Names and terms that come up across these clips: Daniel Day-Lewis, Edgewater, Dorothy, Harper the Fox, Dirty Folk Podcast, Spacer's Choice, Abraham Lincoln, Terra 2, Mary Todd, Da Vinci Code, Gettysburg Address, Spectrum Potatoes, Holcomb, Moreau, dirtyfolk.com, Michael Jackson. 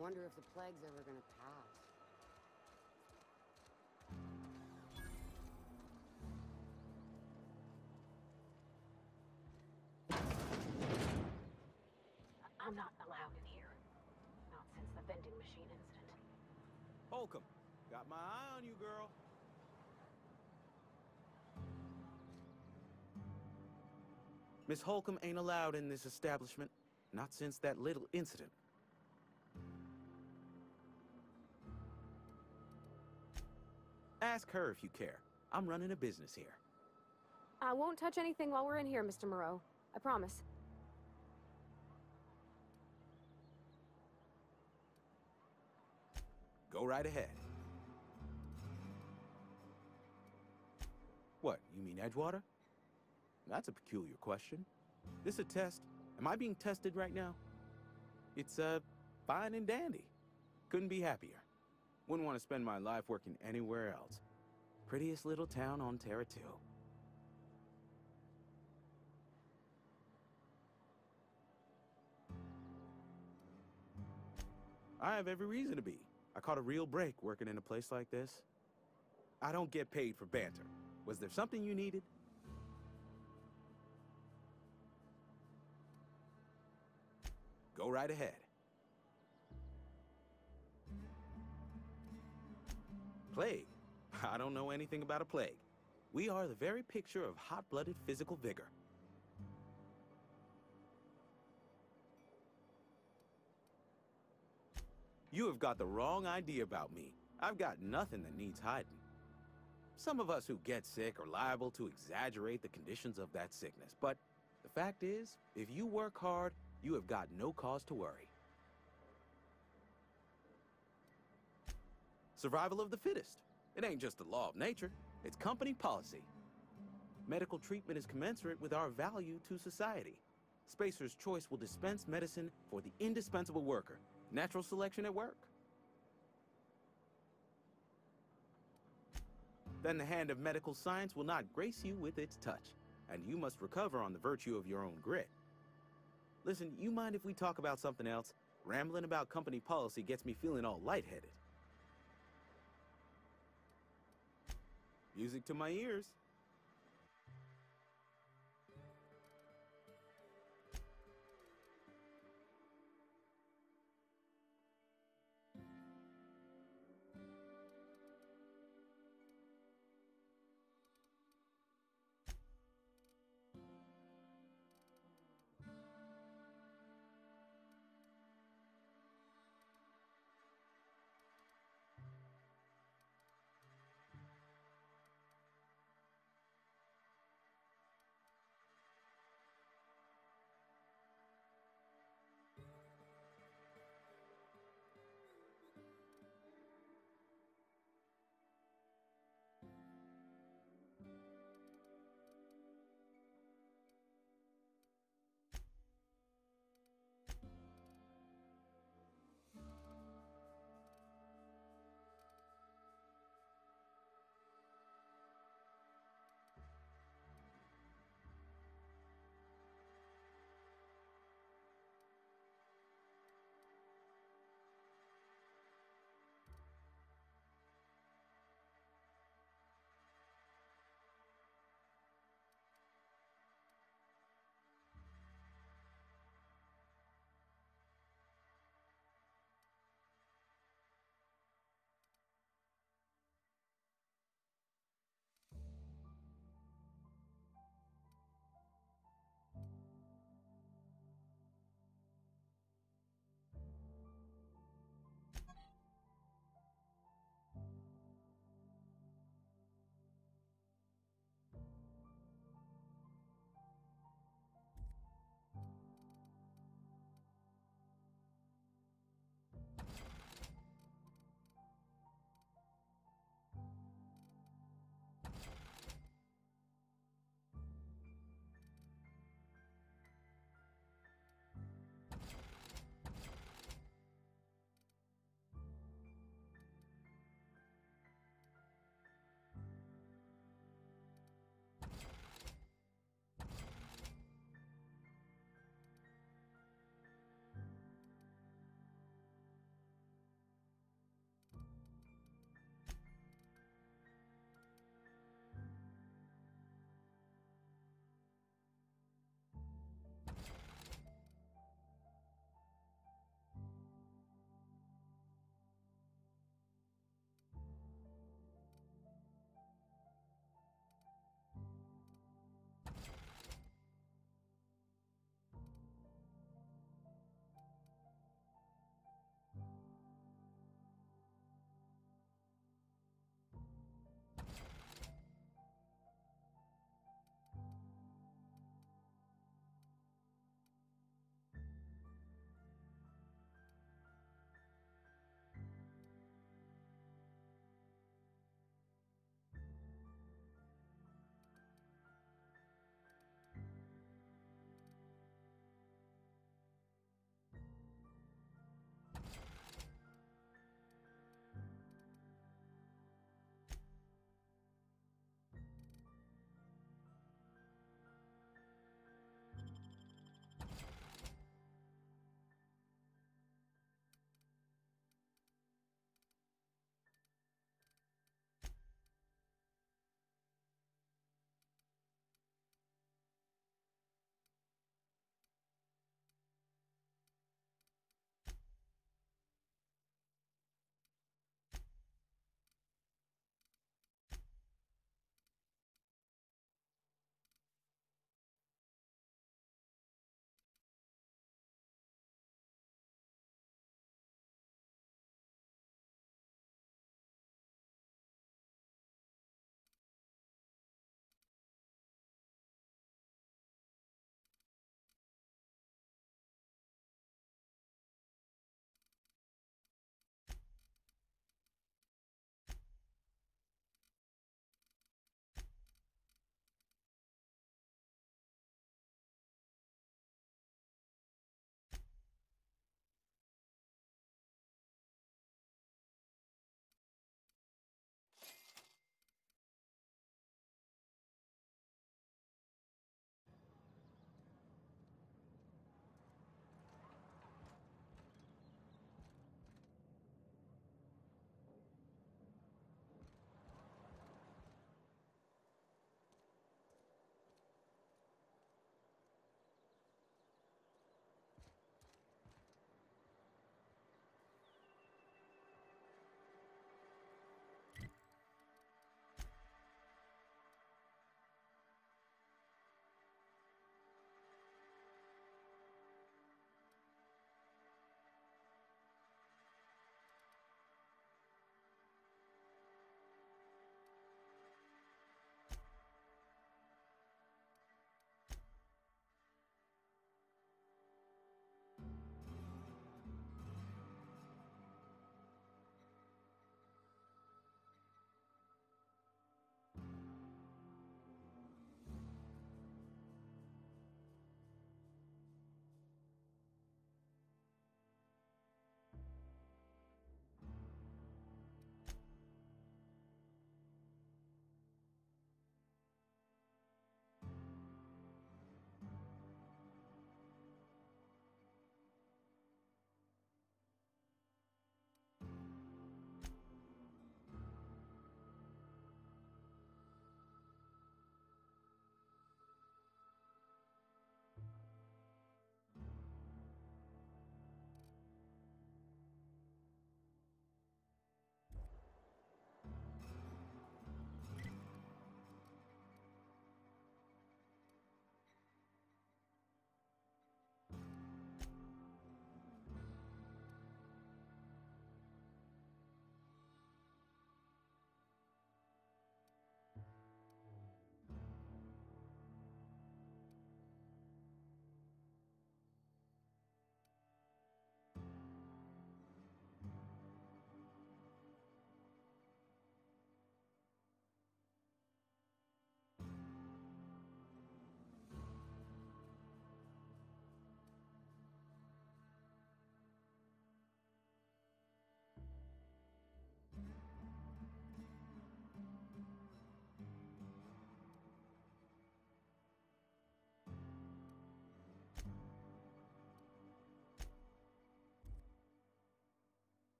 Wonder if the plague's ever gonna pass. I'm not allowed in here. Not since the vending machine incident. Holcomb, got my eye on you, girl. Miss Holcomb ain't allowed in this establishment. Not since that little incident. Ask her if you care. I'm running a business here. I won't touch anything while we're in here, Mr. Moreau. I promise. Go right ahead. What, you mean Edgewater? That's a peculiar question. This a test? Am I being tested right now? It's, fine and dandy. Couldn't be happier. Wouldn't want to spend my life working anywhere else. Prettiest little town on Terra 2. I have every reason to be. I caught a real break working in a place like this. I don't get paid for banter. Was there something you needed? Go right ahead. Plague? I don't know anything about a plague. We are the very picture of hot-blooded physical vigor. You have got the wrong idea about me. I've got nothing that needs hiding. Some of us who get sick are liable to exaggerate the conditions of that sickness, but the fact is, if you work hard, you have got no cause to worry. Survival of the fittest. It ain't just the law of nature, it's company policy. Medical treatment is commensurate with our value to society. Spacer's Choice will dispense medicine for the indispensable worker. Natural selection at work. Then the hand of medical science will not grace you with its touch, and you must recover on the virtue of your own grit. Listen, you mind if we talk about something else? Rambling about company policy gets me feeling all lightheaded. Music to my ears.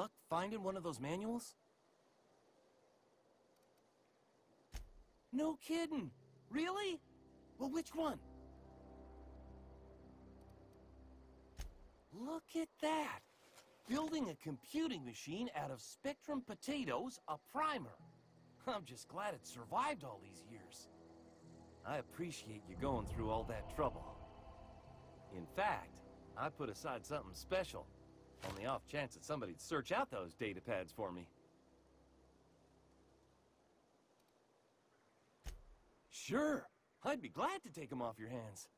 luck finding one of those manuals? No kidding! Really? Well, which one? Look at that! Building a computing machine out of Spectrum Potatoes, a primer. I'm just glad it survived all these years. I appreciate you going through all that trouble. In fact, I put aside something special, on the off chance that somebody'd search out those data pads for me. Sure, I'd be glad to take them off your hands.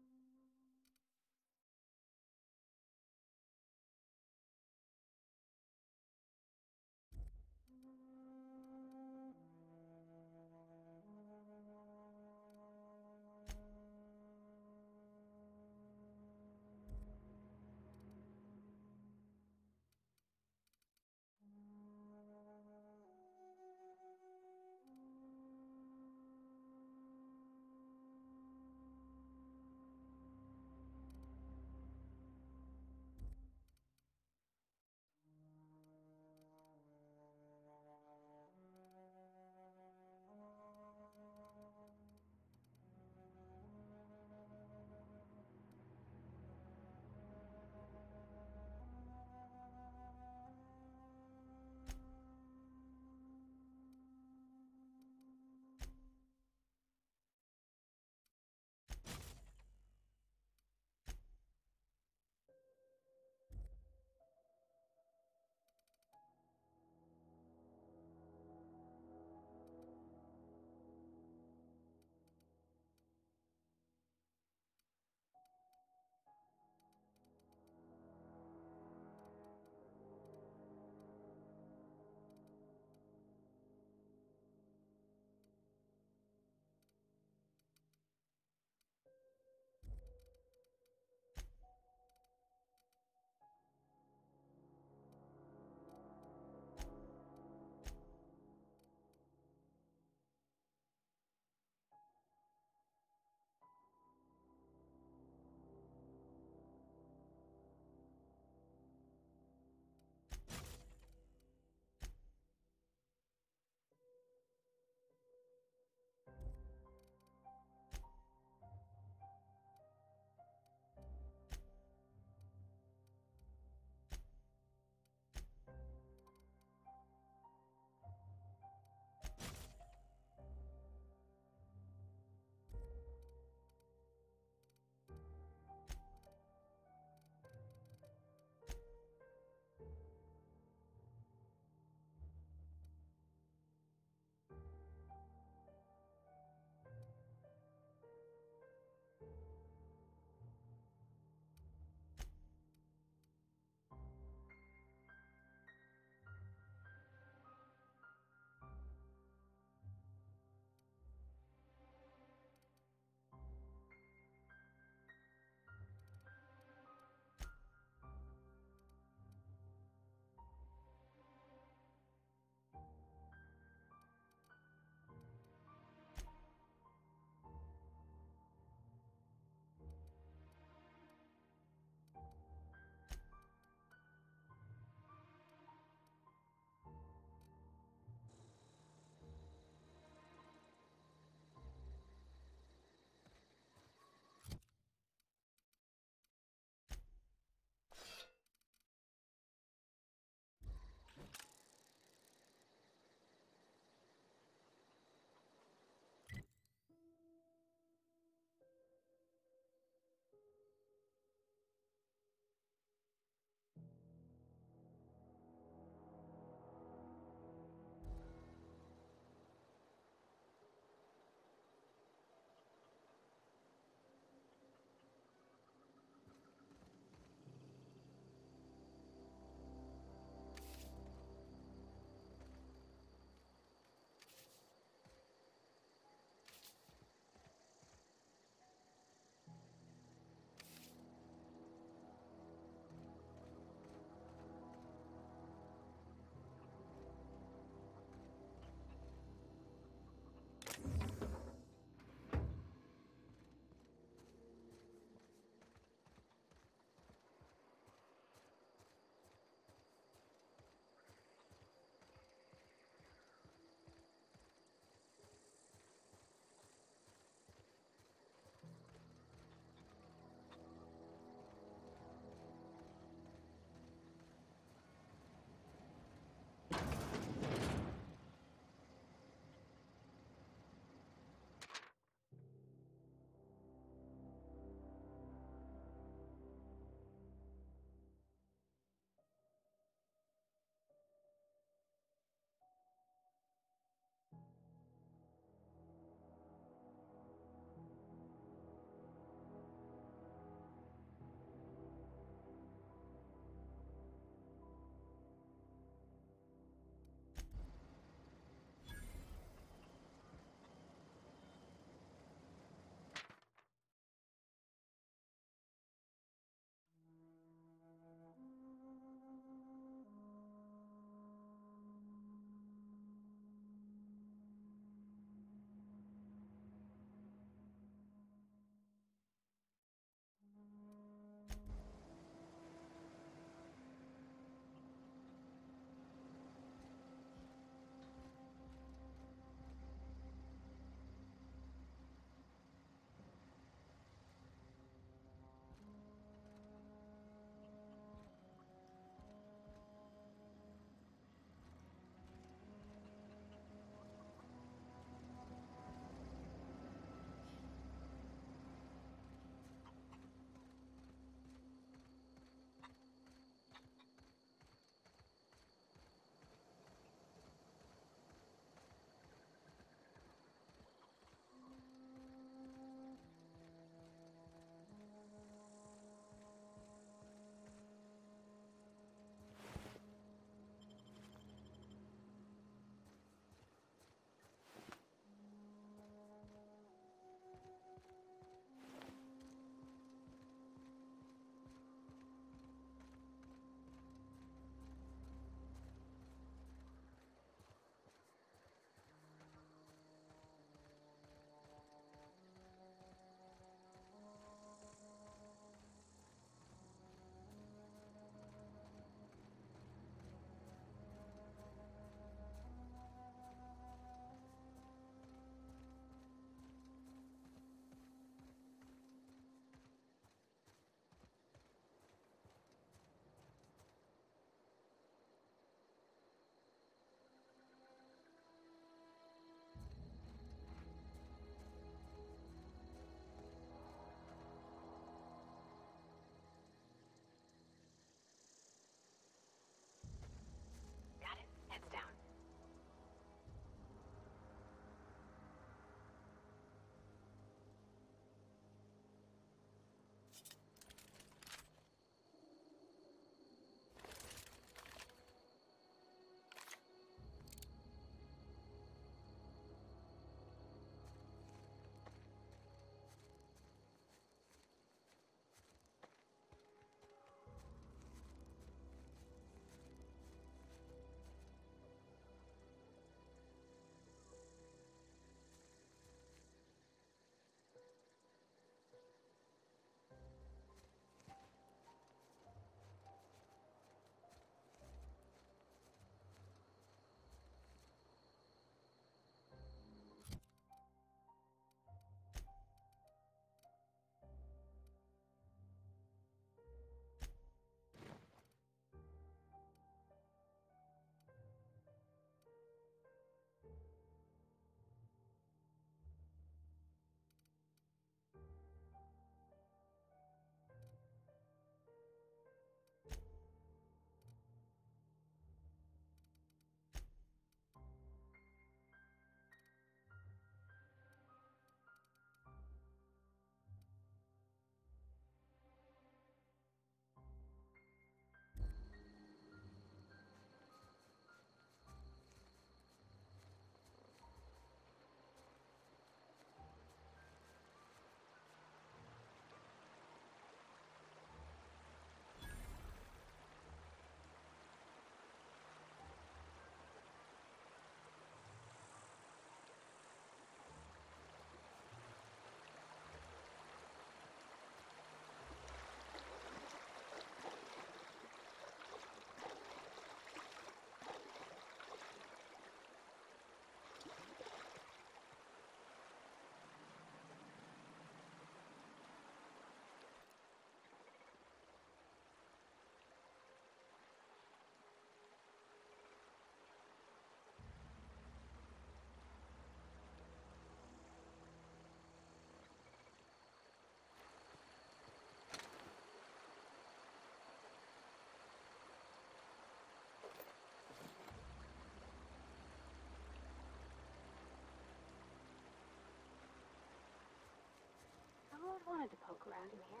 I've wanted to poke around in here.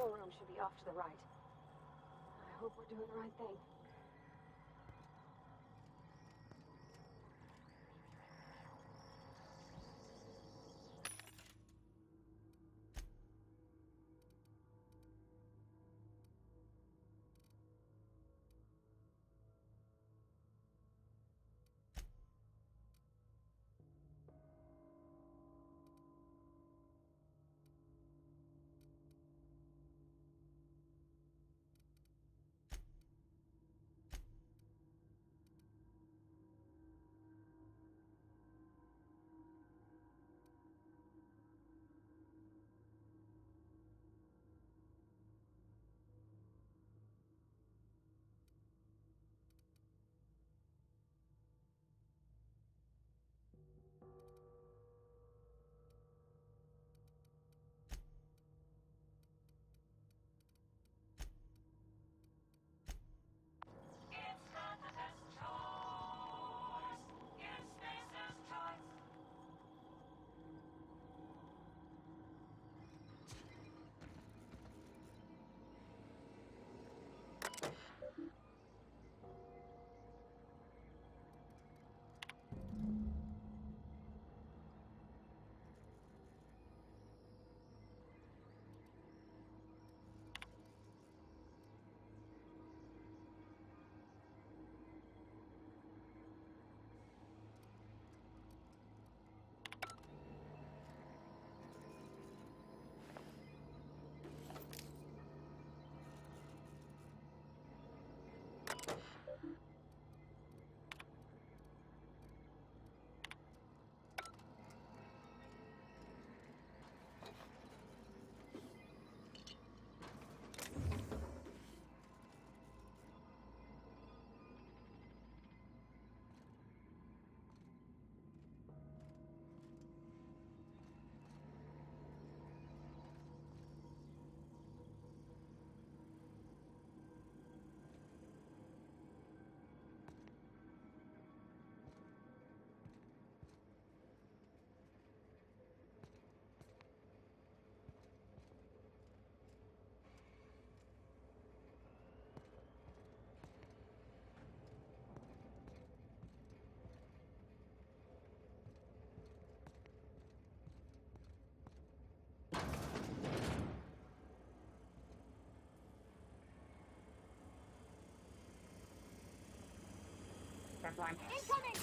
control room should be off to the right. I hope we're doing the right thing. Incoming!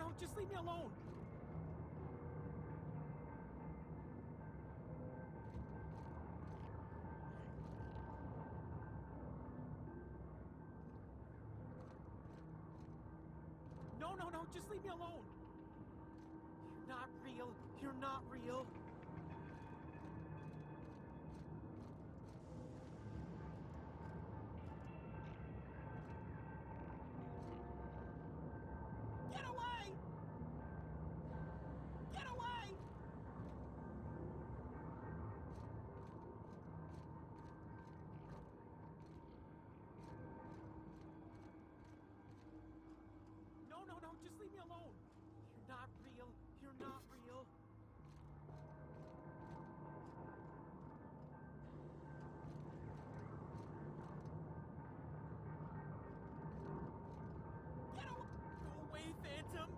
No, just leave me alone. No, just leave me alone. You're not real. You're not real. Just leave me alone. You're not real. You're not real. Get away! Go away, Phantom!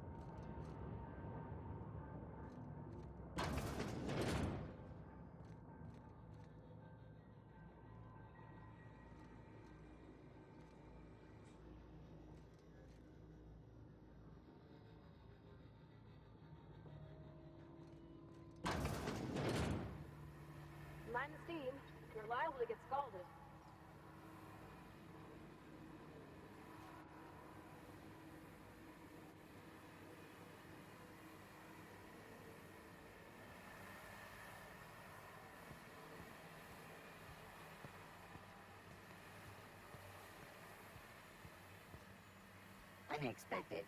Mind the steam, you're liable to get scalded. Unexpected.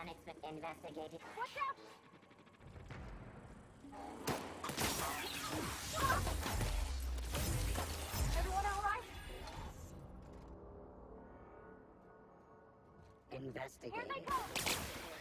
Unexpected investigated. Watch out! Everyone all right? Investigate. Here they come!